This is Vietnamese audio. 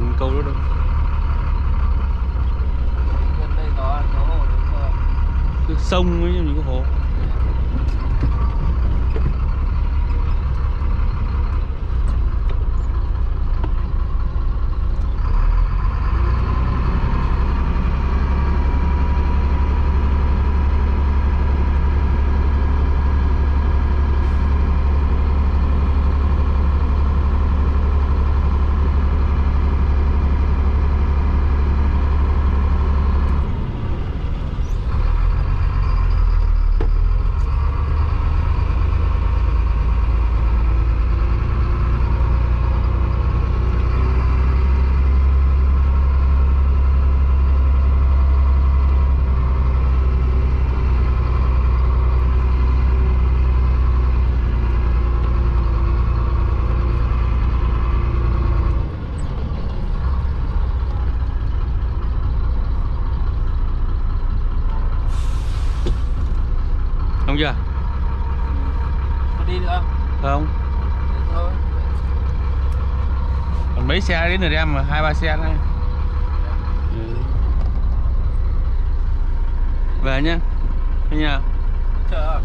cần câu nữa đâu. Gần đây có hồ cái sông ấy, những cái hồ. Không chưa? Có đi được không? Không. Thế thôi. Còn mấy xe đến rồi em mà, 2-3 xe nữa. Ừ. Về nhá. Bây giờ. Chờ.